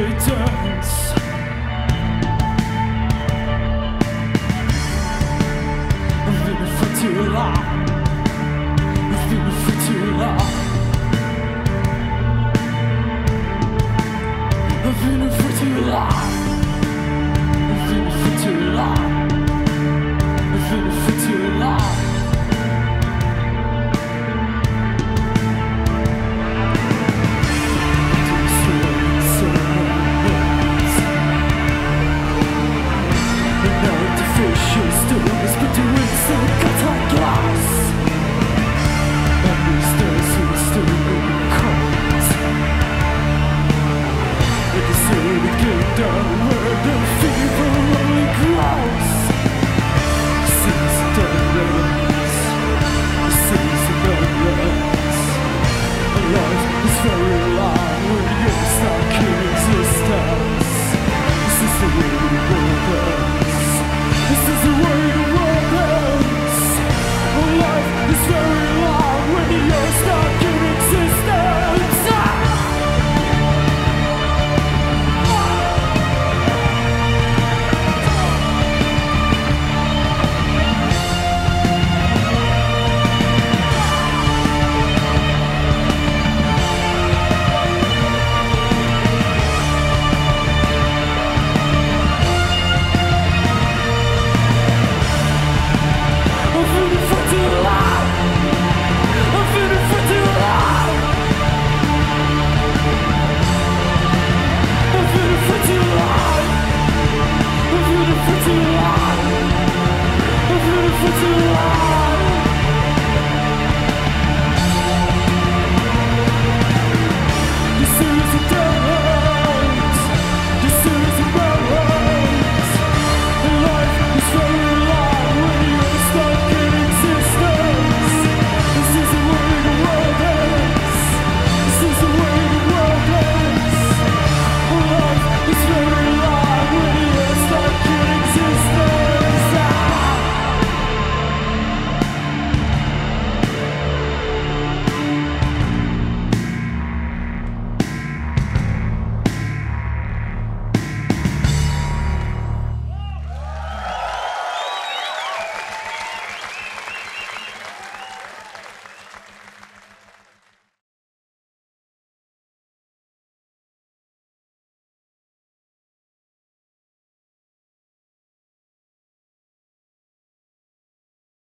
returns. I've been for too long. I've been for too long. I've been for too long. I've been for too long. I've been for too long. The fever only grows.